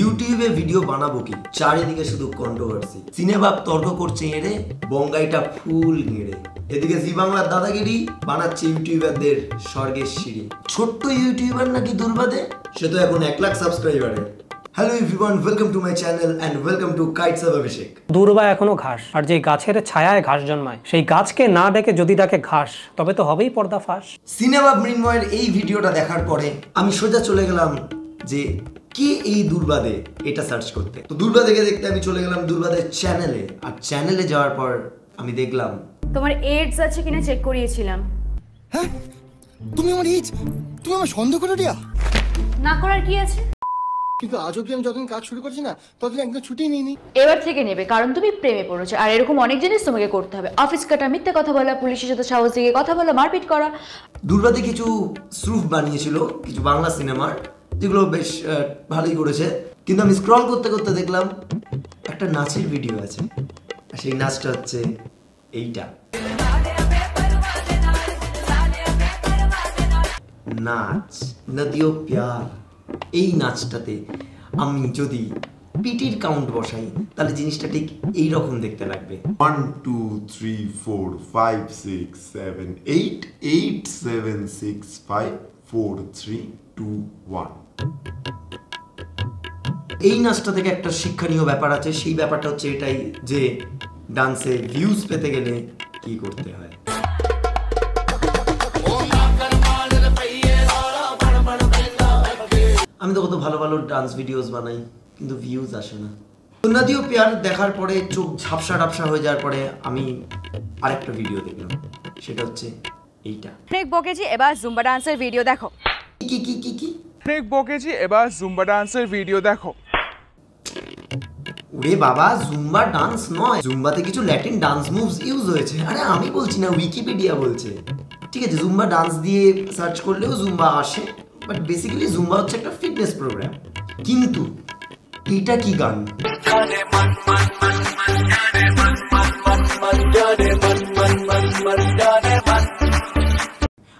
ইউটিউবে ভিডিও বানাবো কি? চারিদিকে শুধু কন্ট্রোভার্সি, সিনেবাব তর্ক করছে এড়ে, বঙ্গাইটা ফুল গেড়ে। এদিকে জি বাংলার দাদাগিরি, বানাচ্ছে ইউটিউবারদের স্বর্গের সিঁড়ি। ছোট্ট ইউটিউবার নাকি দুর্বাদে, সে তো এখন 1 lakh সাবস্ক্রাইবারের। Hello everyone, welcome to my channel and welcome to Kites of Abhishek. দুর্বা এখনো ঘাস, আর যে গাছের ছায়ায় ঘাস জন্মায়, সেই গাছকে না ডেকে যদি ডাকে ঘাস, তবে তো হবেই পর্দা ফাঁস। সিনেমা মৃন্ময়ের এই ভিডিওটা দেখার পরে আমি সোজা চলে গেলাম যে কে এই দুর্বাদে, এটা সার্চ করতে। তো দুর্বাদেকে দেখতে আমি চলে গেলাম দুর্বাদের চ্যানেলে, আর চ্যানেলে যাওয়ার পর আমি দেখলাম তোমার এইডস আছে কিনা চেক করিয়েছিলাম। হ্যাঁ, তুমি আমার এইডস? তুমি আমার সন্দেহ করে দিয়া না করার কি আছে? কিন্তু আজও কি আমি যখন কাজ শুরু করছি না ততদিন একদম ছুটি নিইনি। এবার থেকে নেবে, কারণ তুমি প্রেমে পড়েছো, আর এরকম অনেক জিনিস তোমাকে করতে হবে। অফিস কাটা, মিথ্যে কথা বলা, পুলিশের সাথে সাহস দিয়ে কথা বলা, মারপিট করা। দুর্বাদে কিছু স্রুফ বানিয়েছিল কিছু বাংলা সিনেমার, যেগুলো বেশ ভালোই করেছে, কিন্তু আমি স্ক্রল করতে করতে দেখলাম একটা নাচের ভিডিও আছে, আর সেই নাচটা হচ্ছে এইটা। নাচ নদিও প্যার, এই নাচটাতে আমি যদি পিটির কাউন্ট বসাই তাহলে জিনিসটা ঠিক এই রকম দেখতে লাগবে। 1 2 3 4 5 6 7 8 8 7 6 5 4 3 2 1। এই নাচটা থেকে একটা শিক্ষণীয় ব্যাপার আছে, সেই ব্যাপারটা হচ্ছে এটাই যে ডান্সে ভিউজ পেতে গেলে কি করতে হয়। আমি তো কত ভালো ভালো ডান্স ভিডিওস বানাই, কিন্তু ভিউজ আসে না। নদিও প্যার দেখার পরে চোখ ঝাপসা ঝাপসা হয়ে যাওয়ার পরে আমি আরেকটা ভিডিও দেখলাম, সেটা হচ্ছে এইটা। ব্রেক বকেছি, এবার জুম্বা ডান্সের ভিডিও দেখো। কি কি কি কি? ব্রেক বকেছি, এবার জুম্বা ডান্সের ভিডিও দেখো। ওরে বাবা, জুম্বা ডান্স নয়, জুম্বাতে কিছু ল্যাটিন ডান্স মুভস ইউজ হয়েছে। আরে আমি বলছি না, উইকিপিডিয়া বলছে। ঠিক আছে, জুম্বা ডান্স দিয়ে সার্চ করলেও জুম্বা আসে, বাট বেসিক্যালি জুম্বা হচ্ছে একটা ফিটনেস প্রোগ্রাম। কিন্তু এটা কি গান?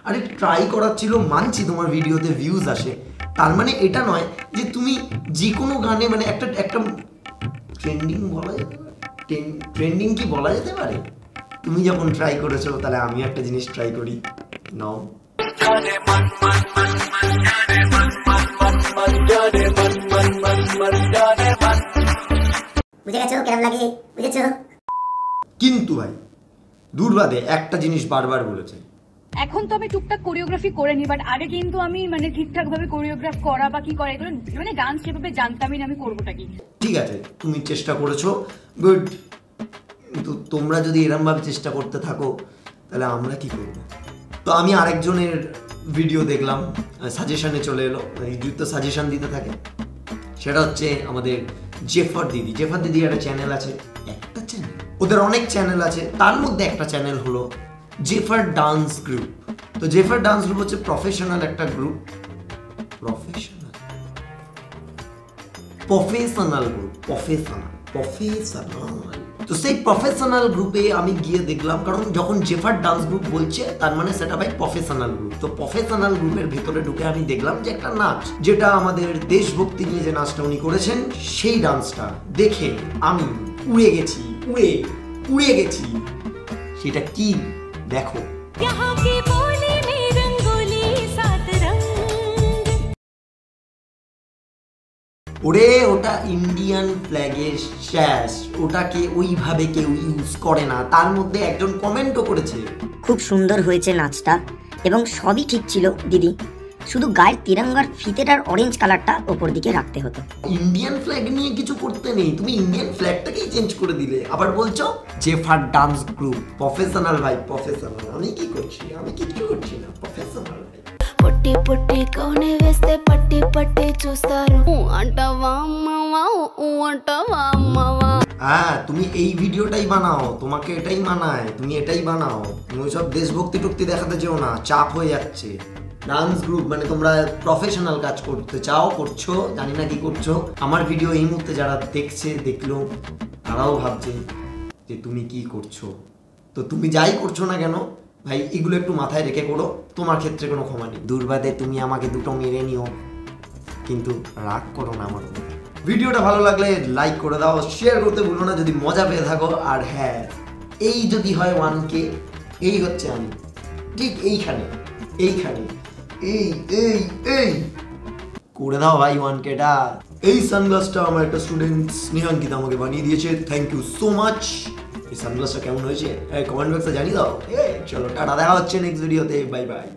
আরে ট্রাই করার ছিল, মানছি তোমার ভিডিওতে ভিউজ আসে, তার মানে এটা নয় যে তুমি যে কোনো গানে মানে একটা একটা ট্রেন্ডিং বলা যেতে পারে, ট্রেন্ডিং কি বলা যেতে পারে? তুমি যখন ট্রাই করেছো তাহলে আমি একটা জিনিস ট্রাই করি। নাও কিন্তু ভাই দুর্বাদে একটা জিনিস বারবার বলেছে, এখন তো আমি টুকটাক কোরিওগ্রাফি করে নি, বাট আগে কিন্তু আমি মানে ঠিকঠাক ভাবে কোরিওগ্রাফ করা বা কি করে এগুলো মানে ডান্স সেভাবে জানতামই না। আমি করবোটা কি? ঠিক আছে, তুমি চেষ্টা করেছো, গুড, কিন্তু তোমরা যদি এরকম ভাবে চেষ্টা করতে থাকো তাহলে আমরা কি করবো? তো আমি আরেকজনের ভিডিও দেখলাম, সাজেশানে চলে এলো, তো সাজেশান দিতে থাকে। সেটা হচ্ছে আমাদের জেফার দিদি। জেফার দিদি একটা চ্যানেল আছে, একটা চ্যানেল, ওদের অনেক চ্যানেল আছে, তার মধ্যে একটা চ্যানেল হলো জেফার ডান্স গ্রুপ। তো জেফার ডান্স গ্রুপ হচ্ছে প্রফেশনাল একটা গ্রুপ, প্রফেশনাল গ্রুপ। তো সেই প্রফেশনাল গ্রুপে আমি গিয়ে দেখলাম, কারণ যখন জেফার ডান্স গ্রুপ বলছে তার মানে সেটা ভাই প্রফেশনাল গ্রুপ। তো প্রফেশনাল গ্রুপের ভেতরে ঢুকে আমি দেখলাম যে একটা নাচ, যেটা আমাদের দেশভক্তি নিয়ে যে নাচটা উনি করেছেন, সেই ডান্সটা দেখে আমি উড়ে গেছি। সেটা কি? দেখো, ওরে ওটা ইন্ডিয়ান ফ্ল্যাগের শ্যাস, ওটাকে ওইভাবে কেউ ইউজ করে না। তার মধ্যে একজন কমেন্টও করেছে, খুব সুন্দর হয়েছে নাচটা এবং সবই ঠিক ছিল দিদি, শুধু গায়ের তিরঙ্গার ফিতেটার অরেঞ্জ কালারটা ওপর দিকে রাখতে হতো। ইন্ডিয়ান ফ্ল্যাগ নিয়ে কিছু করতে নেই, তুমি ইন্ডিয়ান ফ্ল্যাগটাকেই চেঞ্জ করে দিলে। আবার বলছো জেফার ডান্স গ্রুপ প্রফেশনাল। ভাই প্রফেশনাল, আমি কি করছি? আমি কিছু করছি না, প্রফেশনাল। पट्टी पट्टी कोने वेस्ते पट्टी पट्टी चुस्तारू उ अंटा वाम मावा। হ্যাঁ, তুমি এই ভিডিওটাই বানাও, তোমাকে এটাই মানায়, তুমি এটাই বানাও। তুমি সব দেশভক্তি টুক্তি দেখাতে যেও না, চাপ হয়ে যাচ্ছে। ডান্স গ্রুপ মানে তোমরা প্রফেশনাল কাজ করতে চাও, করছো, জানি না কি করছো। আমার ভিডিও এই মুহূর্তে যারা দেখছে, দেখলো, তারাও ভাবছে যে তুমি কি করছো। তো তুমি যাই করছো না কেন ভাই, এগুলো একটু মাথায় রেখে করো, তোমার ক্ষেত্রে কোনো ক্ষমা নেই। দুর্বাদে, তুমি আমাকে দুটো মেরে নিও, কিন্তু রাগ করো না আমার। ভিডিওটা ভালো লাগলে লাইক করে দাও, শেয়ার করতে ভুলো না যদি মজা পেয়ে থাকো। আর হ্যাঁ, এই যদি হয় 1K, এই হচ্ছে আমি, ঠিক এইখানে এইখানে এই এই এই করে দাও ভাই 1Kটা। এই সানগ্লাসটা আমার একটা স্টুডেন্ট স্নেহাঙ্কিতা আমাকে বানিয়ে দিয়েছে, থ্যাংক ইউ সো মাচ। এই সানগ্লাসটা কেমন হয়েছে কমেন্ট বক্সে জানিয়ে দাও। চলো টাটা, দেখা হচ্ছে নেক্সট ভিডিওতে, বাই বাই।